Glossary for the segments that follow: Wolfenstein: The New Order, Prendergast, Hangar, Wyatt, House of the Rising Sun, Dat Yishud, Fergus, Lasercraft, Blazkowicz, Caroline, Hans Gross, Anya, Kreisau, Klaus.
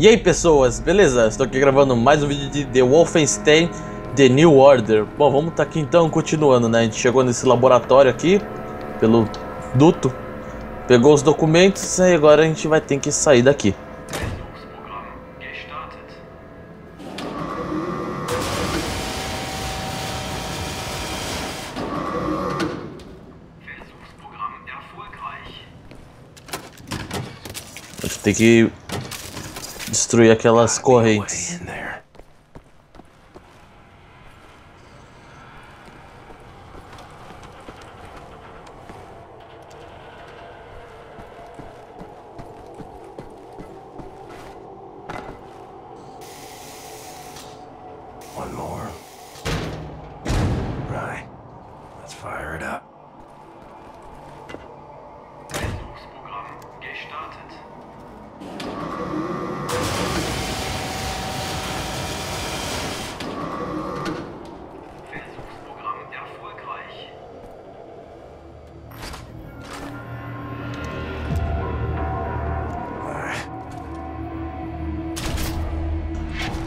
E aí pessoas, beleza? Estou aqui gravando mais um vídeo de The Wolfenstein The New Order. Bom, vamos estar aqui então continuando, né? A gente chegou nesse laboratório aqui, pelo duto, pegou os documentos e agora a gente vai ter que sair daqui. A gente tem que destruir aquelas correntes. One more. Right. Let's fire it up.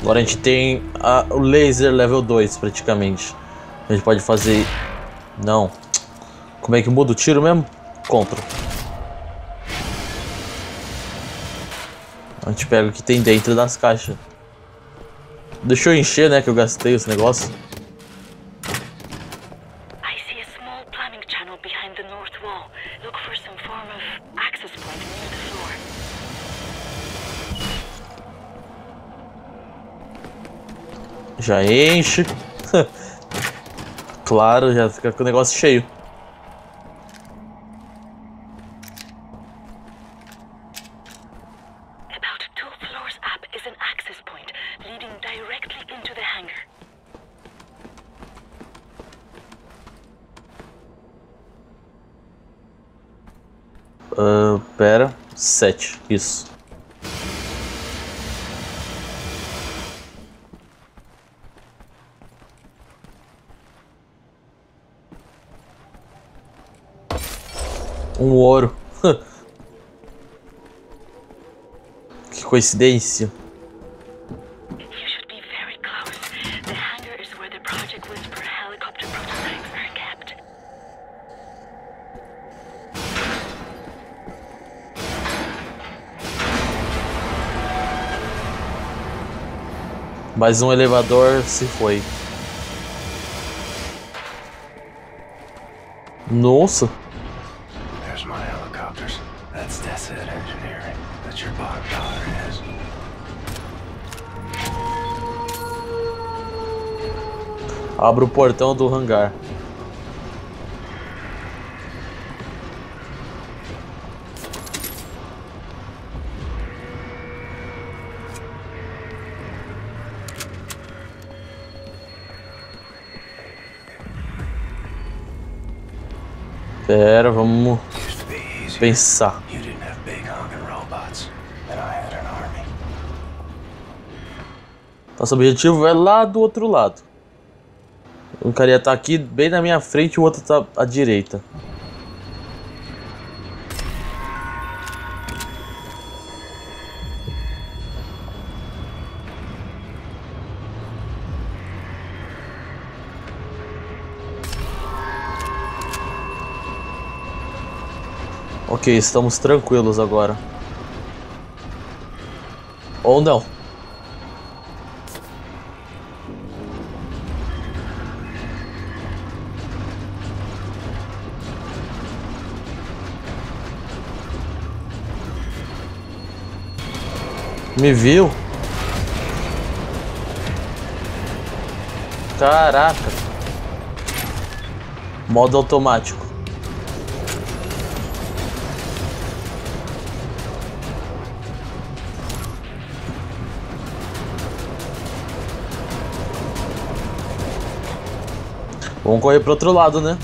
Agora a gente tem o laser level 2 praticamente. A gente pode fazer... Não. Como é que muda o tiro mesmo? Ctrl. A gente pega o que tem dentro das caixas. Deixa eu encher, né, que eu gastei esse negócio. Já enche. Claro, já fica com o negócio cheio. About two floors up is an access point leading directly into the hangar. Pera, 7, isso. Um ouro. Que coincidência. Mais um elevador se foi. Nossa. Abra o portão do hangar. Pera, vamos pensar. Nosso objetivo é lá do outro lado. Um cara ia estar aqui bem na minha frente e o outro tá à direita. Ok, estamos tranquilos agora. Ou não. Me viu? Caraca. Modo automático. Vamos correr pro outro lado, né?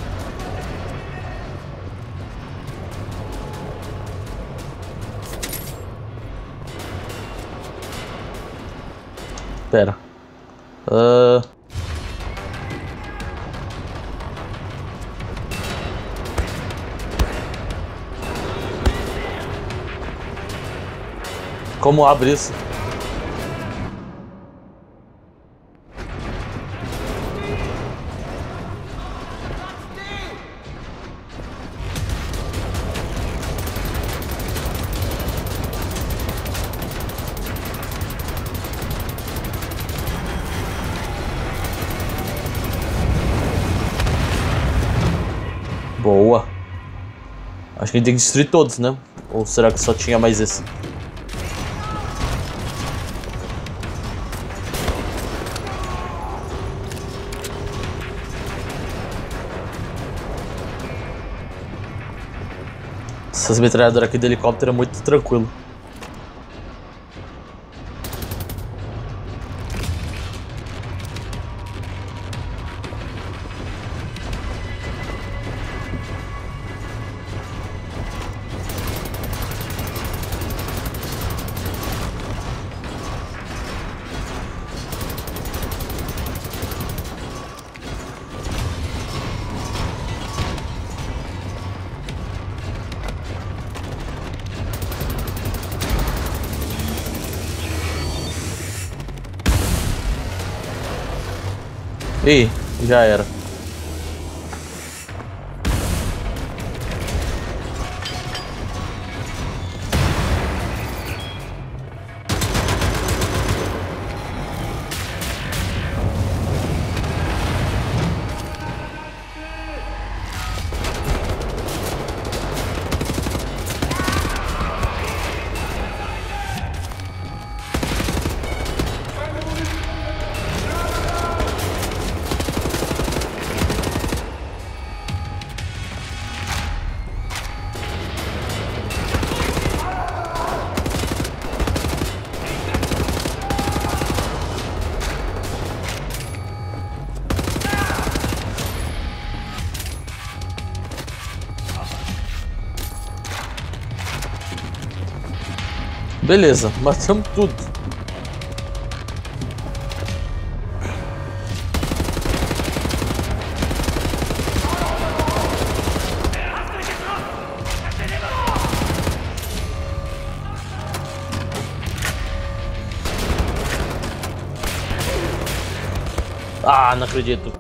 Pera. Como abre isso? Boa. Acho que a gente tem que destruir todos, né? Ou será que só tinha mais esse? Essas metralhadoras aqui do helicóptero é muito tranquilo. Ih, já era. Beleza, matamos tudo. Ah, não acredito.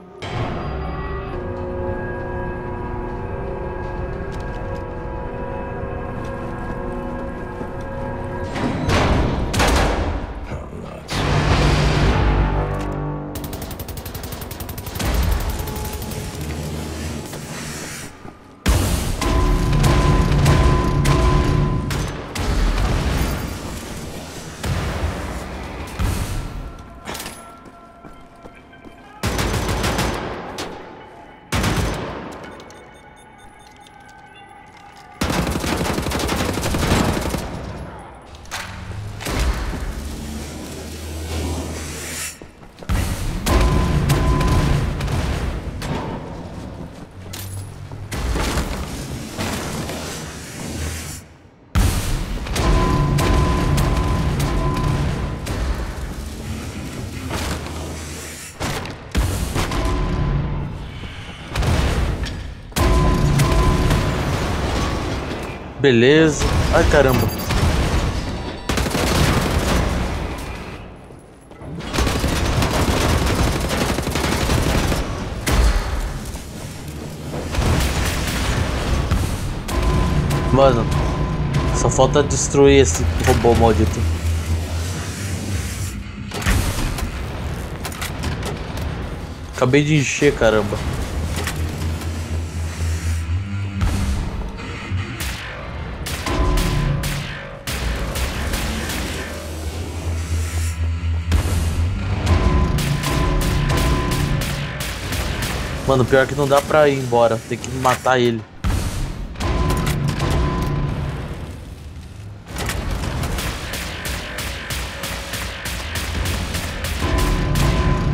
Beleza. Ai, caramba. Mano, só falta destruir esse robô maldito. Acabei de encher, caramba. Mano, pior que não dá pra ir embora, tem que matar ele.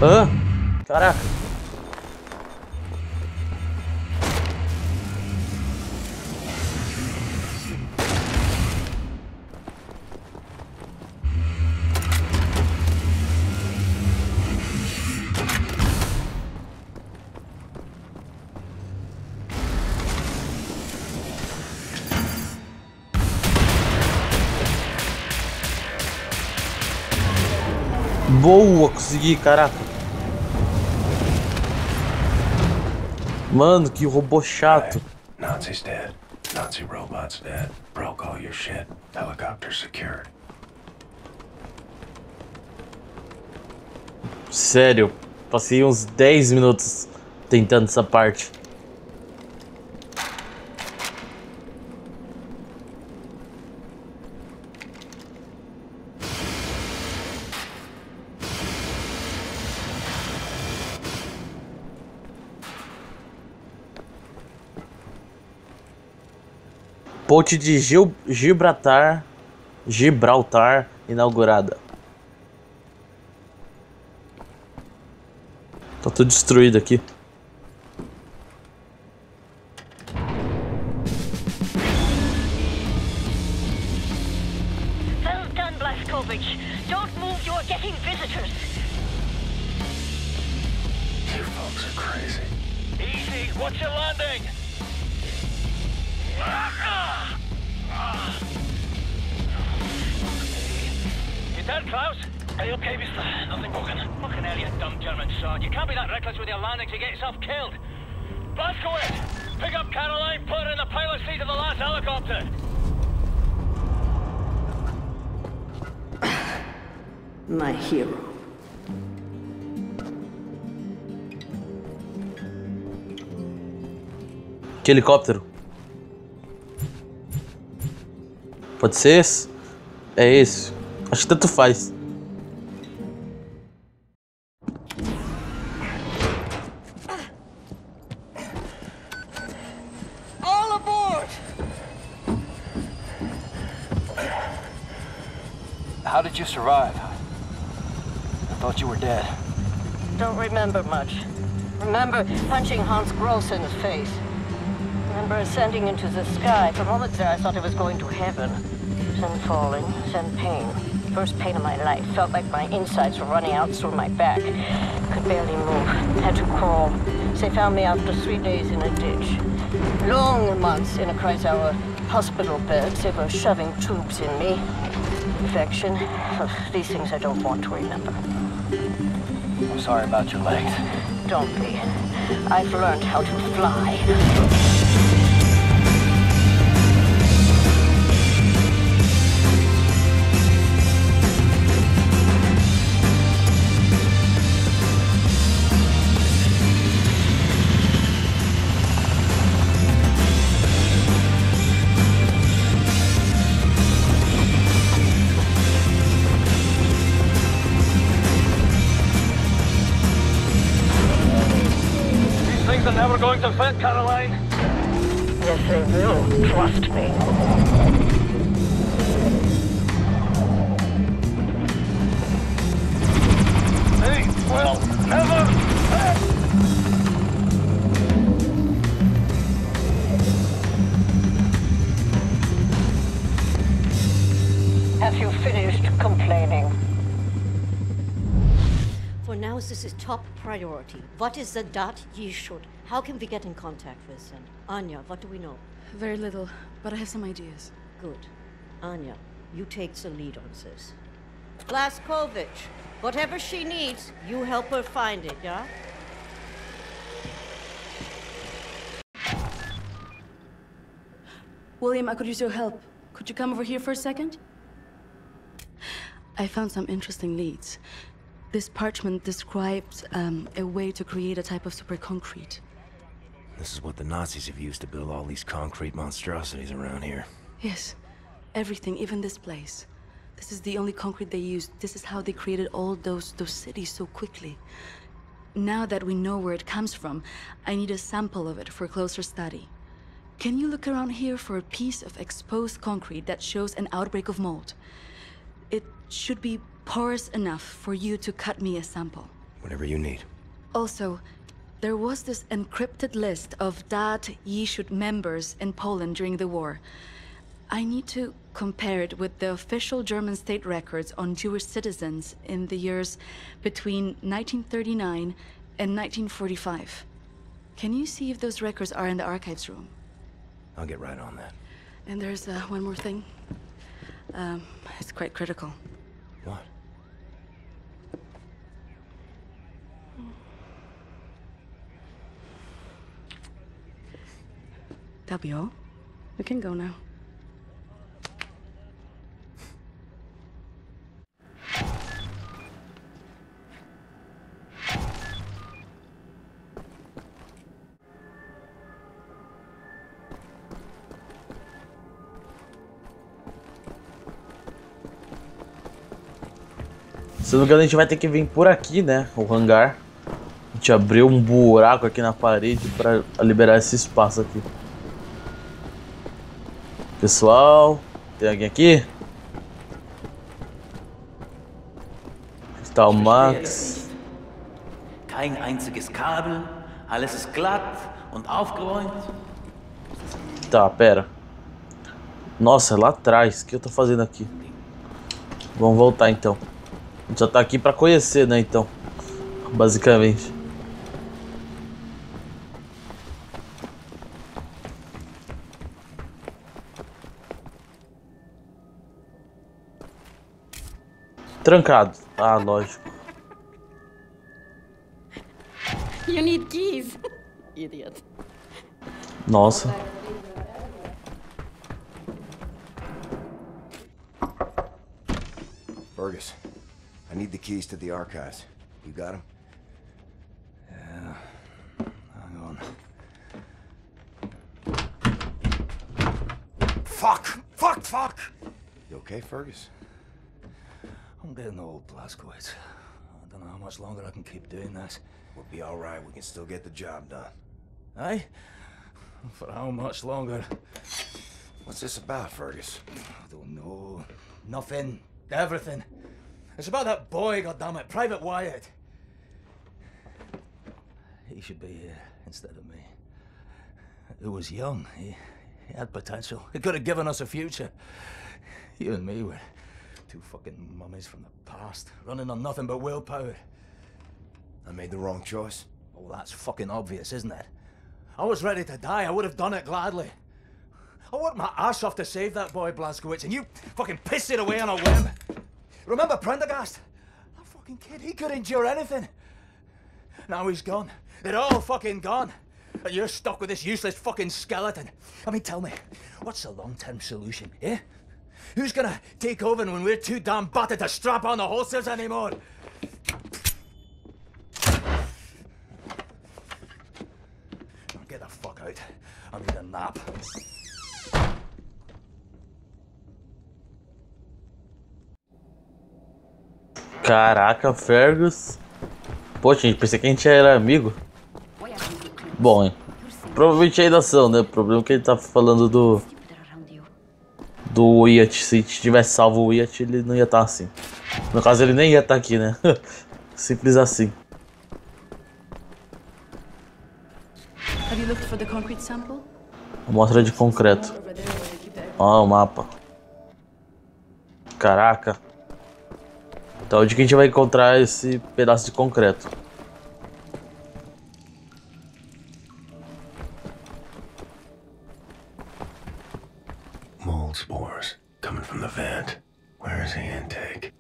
Hã? Caraca. Boa, consegui, caraca. Mano, que robô chato. Nazi's dead. Nazi robots dead. Broke all your shit. Helicopter secured. Sério, passei uns 10 minutos tentando essa parte. Ponte de Gibraltar inaugurada. Tá tudo destruído aqui. Well done, Blazkowicz. Don't move, you're getting visitors. You folks are crazy. Easy, what's your landing? You dead, Klaus? Are you okay, mister? Nothing broken. Fucking hell, you dumb German sod. You can't be that reckless with your landing to get yourself killed. Blazkowicz! Pick up Caroline, put her in the pilot seat of the last helicopter! My hero. Que helicóptero? Pode ser esse? É esse. Acho que tanto faz. All aboard! How did you survive? I thought you were dead. Don't remember much. Remember punching Hans Gross in the face. Remember ascending into the sky. For moments there I thought I was going to heaven. Then falling, then pain. First pain of my life. Felt like my insides were running out through my back. Could barely move. Had to crawl. They found me after 3 days in a ditch. Long months in a Kreisau hospital bed. They were shoving tubes in me. Infection. These things I don't want to remember. I'm sorry about your legs. Don't be. I've learned how to fly. To fit, Caroline. Yes, they will. Trust me. They will never fit. Have you finished complaining? For now, this is top priority. What is the Dat Yishud? How can we get in contact with them? Anya, what do we know? Very little, but I have some ideas. Good. Anya, you take the lead on this. Blazkowicz, whatever she needs, you help her find it, yeah? William, I could use your help. Could you come over here for a second? I found some interesting leads. This parchment describes a way to create a type of superconcrete. This is what the Nazis have used to build all these concrete monstrosities around here. Yes. Everything, even this place. This is the only concrete they used. This is how they created all those cities so quickly. Now that we know where it comes from, I need a sample of it for closer study. Can you look around here for a piece of exposed concrete that shows an outbreak of mold? It should be porous enough for you to cut me a sample. Whatever you need. Also, there was this encrypted list of Dat Yishud members in Poland during the war. I need to compare it with the official German state records on Jewish citizens in the years between 1939 and 1945. Can you see if those records are in the archives room? I'll get right on that. And there's one more thing. It's quite critical. What? That'll be all. We can go now. Esse lugar a gente vai ter que vir por aqui, né? O hangar. A gente abriu um buraco aqui na parede para liberar esse espaço aqui. Pessoal, tem alguém aqui? Está o Max. Kein einziges Kabel, alles ist glatt und aufgeräumt. Tá, pera. Nossa, é lá atrás. O que eu tô fazendo aqui? Vamos voltar então. A gente já tá aqui pra conhecer, né, então. Basicamente. Trancado. Ah, lógico. You need keys. Idiot. Nossa. Fergus, I need the keys to the archives. You got them? Yeah. Hang on. Fuck! You okay, Fergus? I'm getting old, Blazkowicz. I don't know how much longer I can keep doing this. We'll be all right. We can still get the job done. Aye? For how much longer? What's this about, Fergus? I don't know. Nothing. Everything. It's about that boy, goddammit, Private Wyatt. He should be here instead of me. He was young. He had potential. He could have given us a future. You and me were two fucking mummies from the past, running on nothing but willpower. I made the wrong choice. Oh, that's fucking obvious, isn't it? I was ready to die. I would have done it gladly. I worked my ass off to save that boy, Blazkowicz, and you fucking pissed it away on a whim. Remember Prendergast? That fucking kid, he could endure anything. Now he's gone. They're all fucking gone. And you're stuck with this useless fucking skeleton. I mean, tell me, what's the long-term solution, eh? Who's gonna take over when we're too damn battered to strap on the holsters anymore? Now get the fuck out. I need a nap. Caraca, Fergus. Poxa, gente, pensei que a gente era amigo. Bom, provavelmente ainda são, né? O problema é que ele tá falando do Wyatt. Se tivesse salvo o Wyatt, ele não ia estar assim. No caso, ele nem ia estar aqui, né? Simples assim. Amostra de concreto. Ó, o mapa. Caraca. Então, onde que a gente vai encontrar esse pedaço de concreto? Spores coming from the vent. Where is the intake?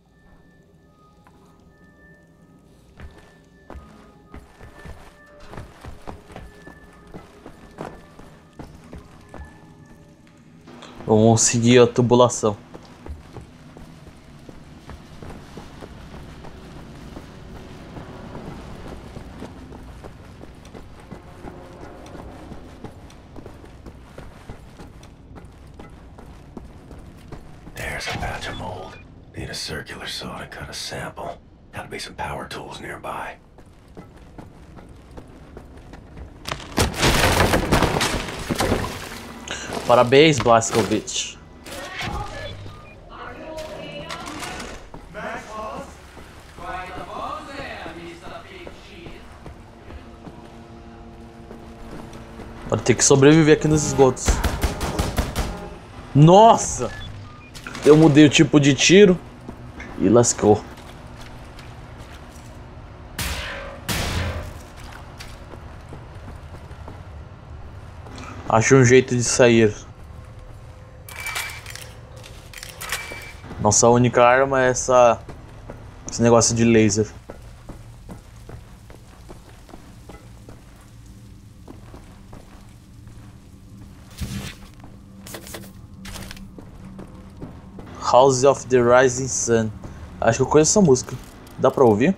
Vamos seguir a tubulação. Parabéns, Blazkowicz. Vai ter que sobreviver aqui nos esgotos. Nossa! Eu mudei o tipo de tiro e lascou. Achei um jeito de sair. Nossa única arma é esse negócio de laser. House of the Rising Sun. Acho que eu conheço essa música. Dá pra ouvir?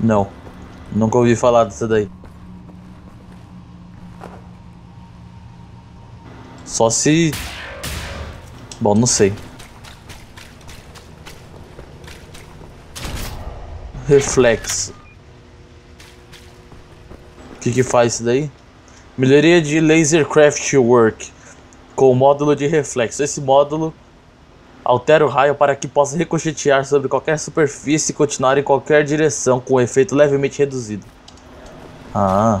Não, nunca ouvi falar disso daí. Só se... Bom, não sei. reflexo. O que que faz isso daí? Melhoria de Lasercraft Work com o módulo de reflexo. Esse módulo altera o raio para que possa ricochetear sobre qualquer superfície e continuar em qualquer direção com um efeito levemente reduzido. Ah.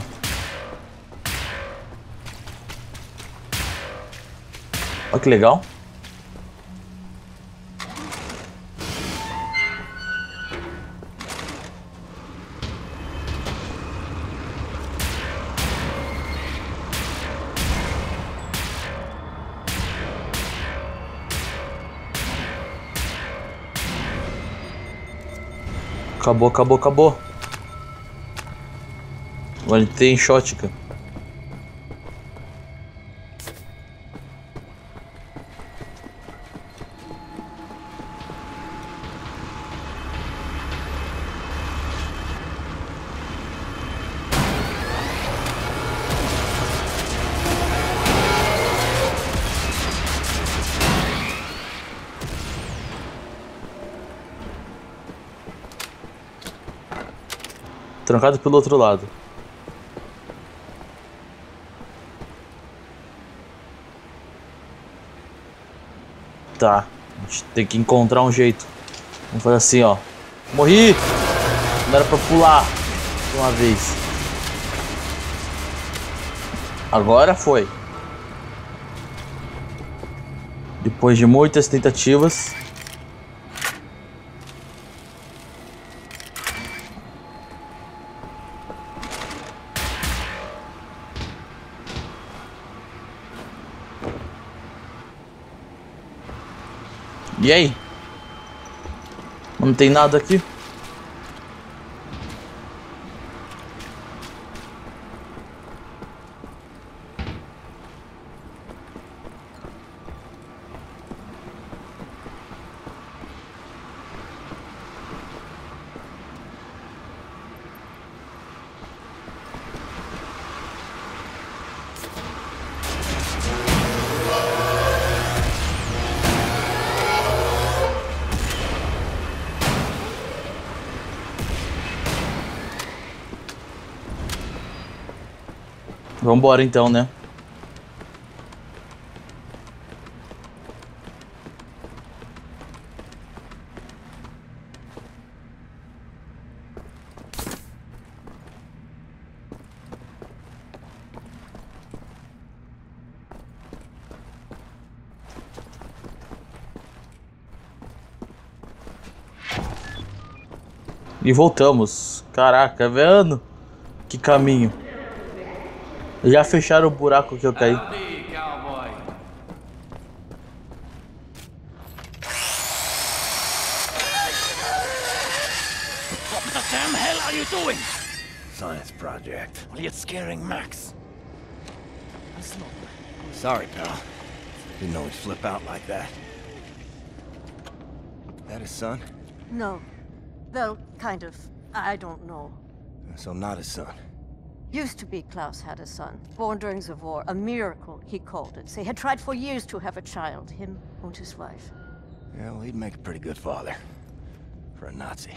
Olha que legal. Acabou, acabou, acabou. Mano, tem shotgun. Trancado pelo outro lado. Tá, a gente tem que encontrar um jeito. Vamos fazer assim, ó. Morri! Não era pra pular de uma vez. Agora foi. Depois de muitas tentativas. E aí? Não tem nada aqui? Vambora então, né? E voltamos. Caraca, velho. Que caminho. Já fecharam o buraco que eu caí. What the damn hell are you doing? Science project. Well, you're scaring Max. That's not... Sorry, pal. Didn't know he'd flip out like that. That his son? No. Well, kind of. I don't know. So not his son. Used to be Klaus had a son, born during the war, a miracle, he called it. They had tried for years to have a child, him and his wife. Yeah, well, he'd make a pretty good father. For a Nazi.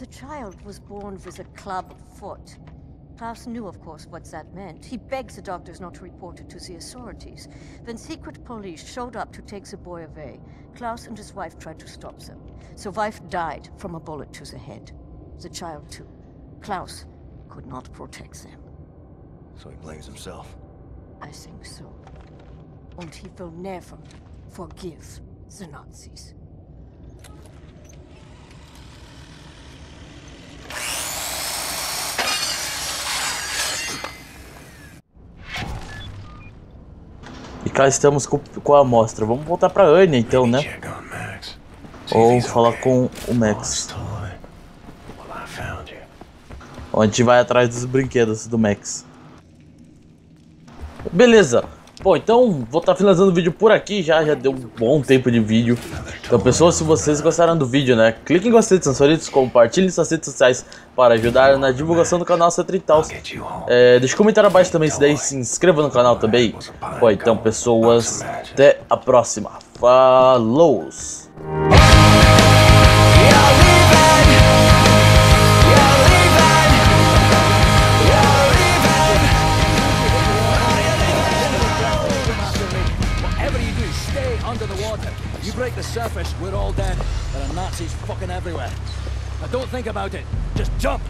The child was born with a club foot. Klaus knew, of course, what that meant. He begged the doctors not to report it to the authorities. When secret police showed up to take the boy away, Klaus and his wife tried to stop them. The wife died from a bullet to the head. The child, too. Klaus could not protect them. So he blames himself? I think so. And he will never forgive the Nazis. E cá estamos com a amostra. Vamos voltar pra Anya então, né? Ou falar com o Max. A gente vai atrás dos brinquedos do Max. Beleza. Bom, então vou estar finalizando o vídeo por aqui. Já deu um bom tempo de vídeo. Então, pessoal, se vocês gostaram do vídeo, né? Clique em gostei dos seus favoritos, compartilhe suas redes sociais para ajudar na divulgação do canal Central. Deixa um comentário abaixo também se daí, se inscreva no canal também. Bom, então, pessoas, até a próxima. Falou! under the water. You break the surface, we're all dead. There are Nazis fucking everywhere. Now don't think about it. Just jump!